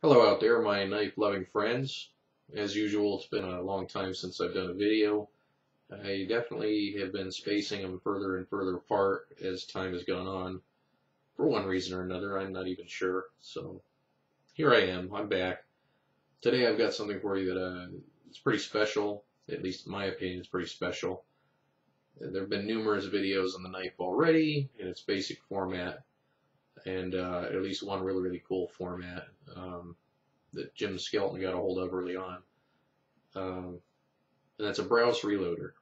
Hello out there, my knife-loving friends. As usual, it's been a long time since I've done a video. I definitely have been spacing them further and further apart as time has gone on. For one reason or another, I'm not even sure. So, here I am. I'm back. Today I've got something for you that it's pretty special. At least in my opinion, it's pretty special. There have been numerous videos on the knife already in its basic format, and at least one really, really cool format that Jim Skelton got a hold of early on. And that's a Brous Reloader.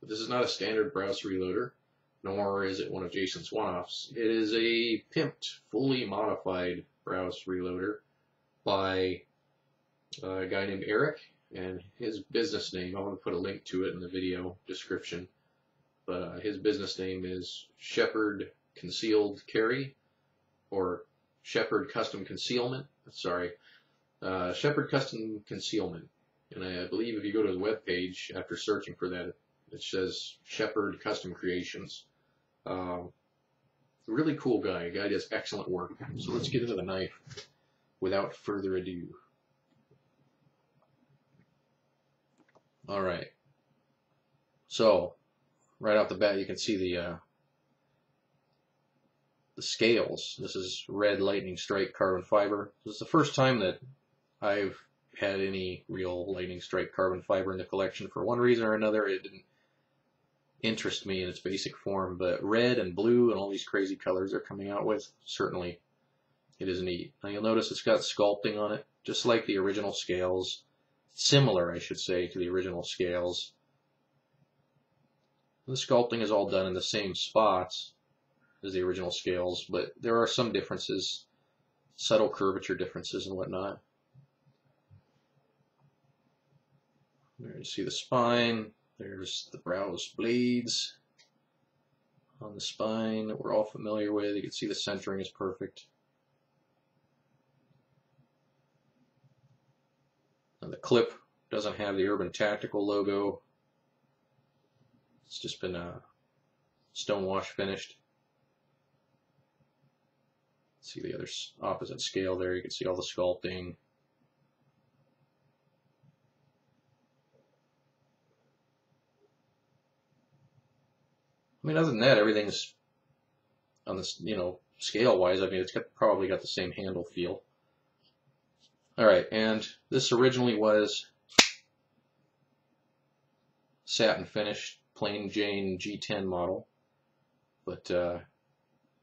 But this is not a standard Brous Reloader, nor is it one of Jason's one-offs. It is a pimped, fully modified Brous Reloader by a guy named Eric, and his business name, I'm going to put a link to it in the video description, but his business name is Shepherd Concealed Carry, or Shepherd Custom Concealment, sorry, Shepherd Custom Concealment. And I believe if you go to the webpage, after searching for that, it says Shepherd Custom Creations. Really cool guy. The guy does excellent work. So let's get into the knife without further ado. Alright. So, right off the bat you can see the scales. This is Red Lightning Strike carbon fiber. This is the first time that I've had any real Lightning Strike carbon fiber in the collection. For one reason or another, it didn't interest me in its basic form, but red and blue and all these crazy colors they're coming out with, certainly it is neat. Now you'll notice it's got sculpting on it, just like the original scales. Similar, I should say, to the original scales. The sculpting is all done in the same spots as the original scales, but there are some differences, subtle curvature differences and whatnot. There you see the spine, there's the Brous blades on the spine that we're all familiar with. You can see the centering is perfect. Now the clip doesn't have the Urban Tactical logo. It's just been stonewash finished. See the other opposite scale there, you can see all the sculpting. I mean, other than that, everything's on this, you know, scale wise, I mean, it's got, probably got the same handle feel. Alright, and this originally was satin finished, plain Jane G10 model, but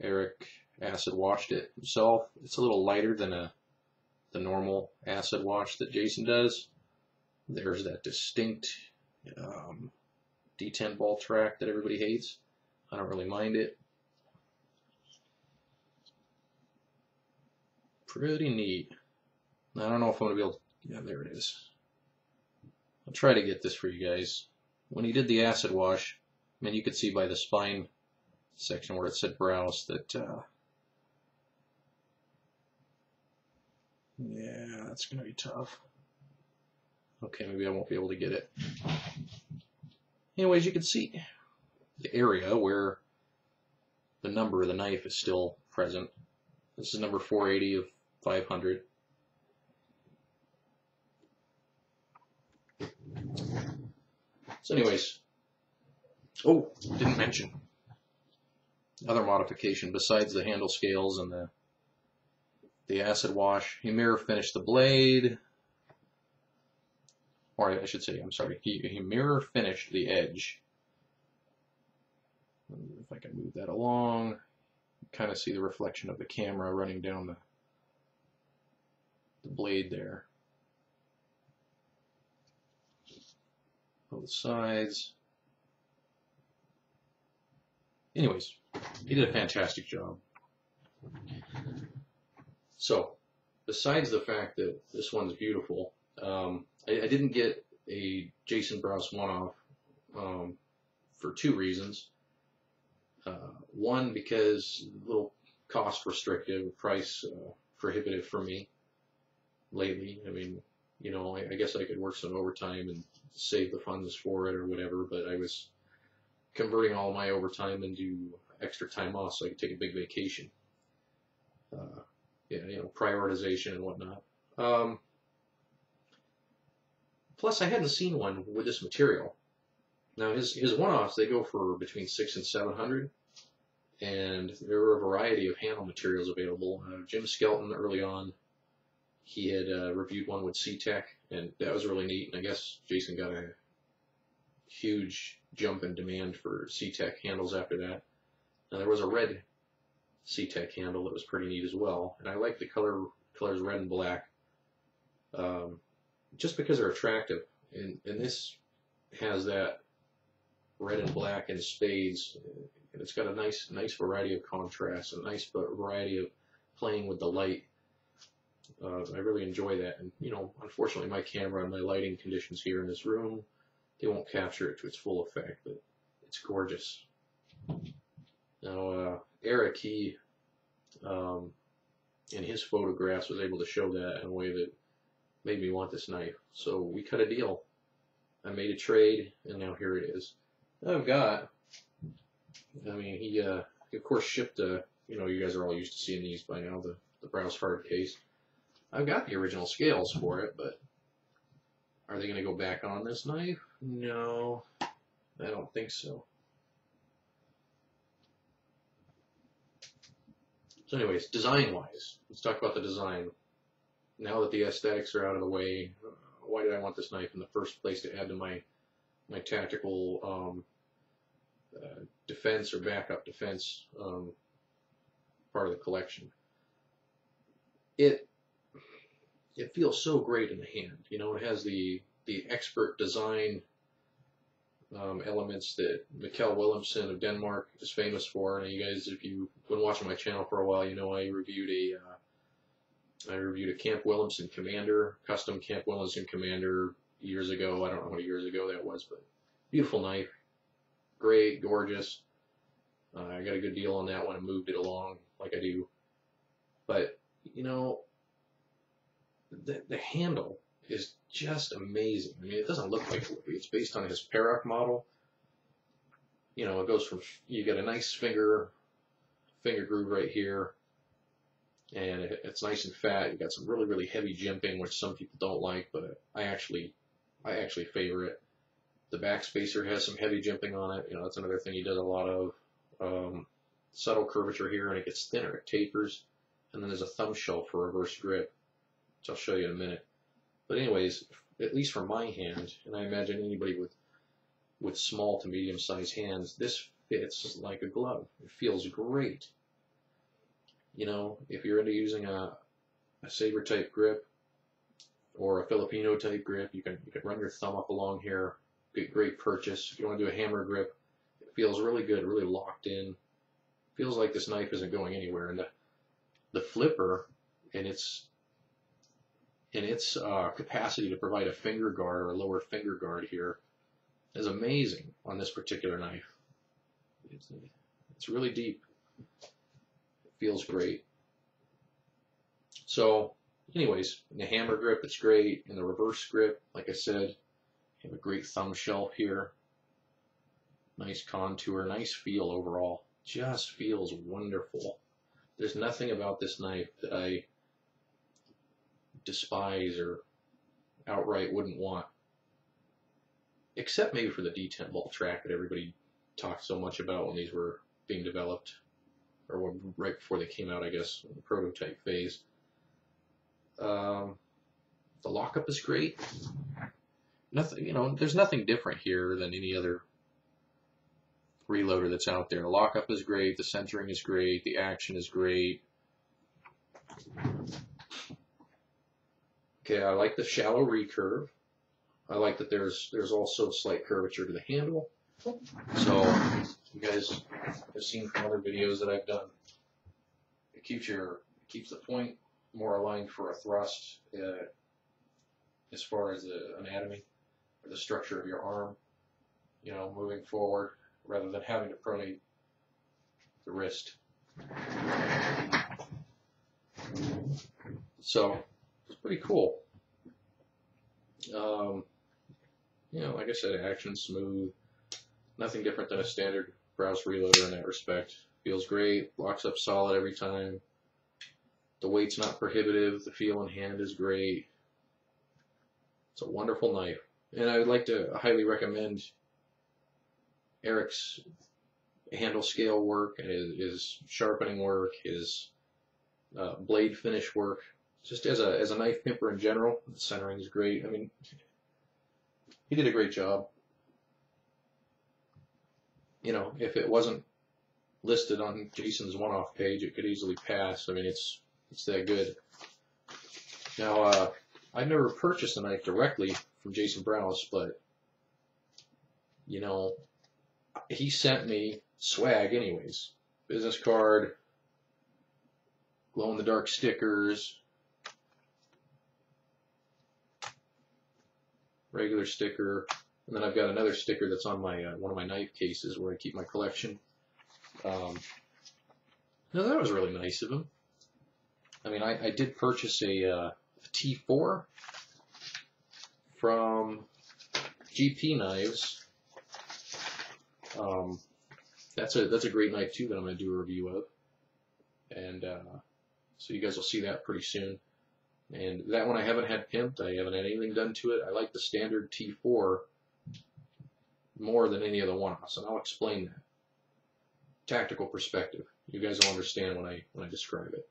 Eric acid washed it himself. It's a little lighter than the normal acid wash that Jason does. There's that distinct D10 ball track that everybody hates. I don't really mind it. Pretty neat. I don't know if I'm going to be able to... Yeah, there it is. I'll try to get this for you guys. When he did the acid wash, I mean, you could see by the spine section where it said Brous that... yeah, that's going to be tough. Okay, maybe I won't be able to get it. Anyways, you can see the area where the number of the knife is still present. This is number 480 of 500. So anyways, oh, didn't mention other modification besides the handle scales and the acid wash. He mirror finished the blade, or I should say, I'm sorry, he mirror finished the edge. If I can move that along, you kind of see the reflection of the camera running down the blade there. Both sides. Anyways, he did a fantastic job. So, besides the fact that this one's beautiful, I didn't get a Jason Brous one-off for two reasons. One, because a little cost restrictive, price prohibitive for me lately. I mean, you know, I guess I could work some overtime and save the funds for it or whatever, but I was converting all my overtime into extra time off so I could take a big vacation. Yeah, you know, prioritization and whatnot. Plus, I hadn't seen one with this material. Now, his one-offs, they go for between $600 and $700, and there were a variety of handle materials available. Jim Skelton, early on, he had reviewed one with C-Tech, and that was really neat, and I guess Jason got a huge jump in demand for C-Tech handles after that. Now, there was a red C-Tech handle that was pretty neat as well, and I like the colors red and black, just because they're attractive, and this has that red and black in spades, and it's got a nice variety of contrast, a nice variety of playing with the light. I really enjoy that, and you know, unfortunately my camera and my lighting conditions here in this room, they won't capture it to its full effect, but it's gorgeous. Now Eric, he in his photographs was able to show that in a way that made me want this knife, so we cut a deal. I made a trade, and now here it is. I've got, I mean, he of course shipped a, you know, you guys are all used to seeing these by now, the Brous hard case. I've got the original scales for it, but are they going to go back on this knife? No, I don't think so. So anyways, design-wise, let's talk about the design. Now that the aesthetics are out of the way, why did I want this knife in the first place to add to my tactical defense or backup defense part of the collection? It feels so great in the hand. You know, it has the expert design elements that Mikkel Willumsen of Denmark is famous for. And you guys, if you've been watching my channel for a while, you know I reviewed a Camp Willumsen Commander, custom Camp Willumsen Commander years ago. I don't know how many years ago that was, but beautiful knife, great, gorgeous. I got a good deal on that one and moved it along like I do. But you know, the handle is just amazing. I mean, it doesn't look like it. It's based on his Parac model. You know, it goes from, you get a nice finger groove right here, and it's nice and fat. You got some really, really heavy jimping, which some people don't like, but I actually favor it. The back spacer has some heavy jimping on it. You know, that's another thing he does a lot of. Subtle curvature here, and it gets thinner. It tapers, and then there's a thumb shell for reverse grip, which I'll show you in a minute. But anyways, at least for my hand, and I imagine anybody with small to medium-sized hands, this fits like a glove. It feels great. You know, if you're into using a saber-type grip or a Filipino-type grip, you can run your thumb up along here. Get great purchase. If you want to do a hammer grip, it feels really good, really locked in. Feels like this knife isn't going anywhere. And the flipper and its capacity to provide a finger guard or a lower finger guard here is amazing on this particular knife. It's really deep. It feels great. So, anyways, in the hammer grip, it's great. In the reverse grip, like I said, you have a great thumb shelf here. Nice contour, nice feel overall. Just feels wonderful. There's nothing about this knife that I despise or outright wouldn't want, except maybe for the detent bolt track that everybody talked so much about when these were being developed, or right before they came out, I guess, in the prototype phase. The lockup is great. Nothing, you know, there's nothing different here than any other reloader that's out there. The lockup is great. The centering is great. The action is great. Okay, I like the shallow recurve. I like that there's also slight curvature to the handle. So you guys have seen from other videos that I've done, it keeps the point more aligned for a thrust as far as the anatomy or the structure of your arm, you know, moving forward rather than having to pronate the wrist. So it's pretty cool. You know, like I said, action smooth. Nothing different than a standard Brous reloader in that respect. Feels great. Locks up solid every time. The weight's not prohibitive. The feel in hand is great. It's a wonderful knife. And I would like to highly recommend Eric's handle scale work, his sharpening work, his blade finish work. Just as a knife pimper in general, the centering is great. I mean, he did a great job. You know, if it wasn't listed on Jason's one-off page, it could easily pass. I mean, it's that good. Now, I've never purchased a knife directly from Jason Brous, but you know, he sent me swag anyways. Business card, glow-in-the-dark stickers, regular sticker, and then I've got another sticker that's on my one of my knife cases where I keep my collection. No, that was really nice of him. I mean, I did purchase a T4 from GP Knives. That's a great knife too that I'm going to do a review of, and so you guys will see that pretty soon. And that one I haven't had pimped. I haven't had anything done to it. I like the standard T4 more than any other one-offs, and I'll explain that. Tactical perspective. You guys will understand when I describe it.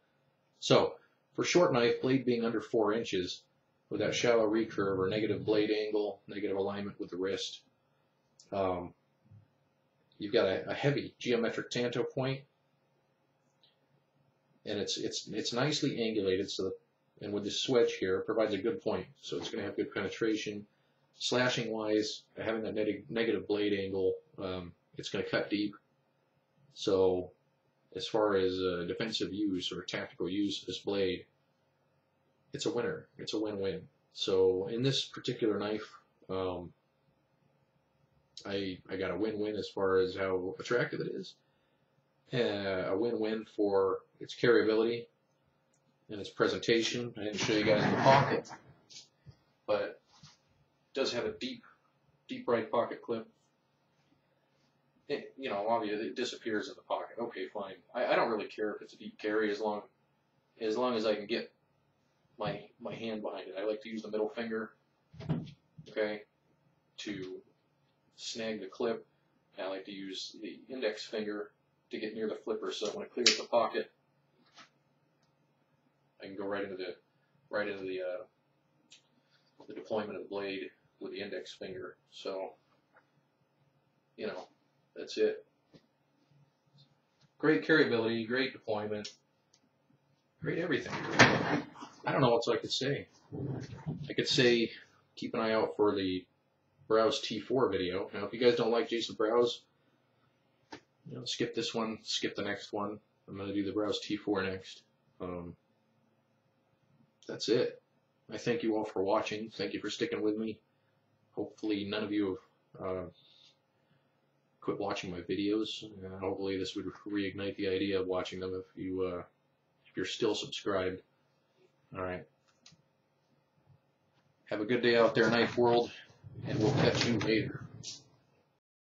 So, for short knife, blade being under 4 inches, with that shallow recurve or negative blade angle, negative alignment with the wrist, you've got a heavy geometric tanto point, and it's nicely angulated. So, and with this swedge here, it provides a good point. So it's going to have good penetration. Slashing wise, having that negative blade angle, it's going to cut deep. So, as far as defensive use or tactical use of this blade, it's a winner. It's a win-win. So, in this particular knife, I got a win-win as far as how attractive it is. A win-win for its carryability and its presentation. I didn't show you guys in the pocket, but it does have a deep, deep right pocket clip. It, you know, obviously it disappears in the pocket. Okay, fine. I don't really care if it's a deep carry as long as I can get my hand behind it. I like to use the middle finger, okay, to snag the clip. And I like to use the index finger to get near the flipper. So when it clears the pocket, I can go right into the deployment of the blade with the index finger. So, you know. That's it. Great carryability, great deployment, great everything. I don't know what else I could say. I could say keep an eye out for the Brous T4 video. Now, if you guys don't like Jason Brous, you know, skip this one, skip the next one. I'm going to do the Brous T4 next. That's it. I thank you all for watching. Thank you for sticking with me. Hopefully none of you have... quit watching my videos. Hopefully this would reignite the idea of watching them if you're still subscribed. Alright. Have a good day out there, Knife World, and we'll catch you later.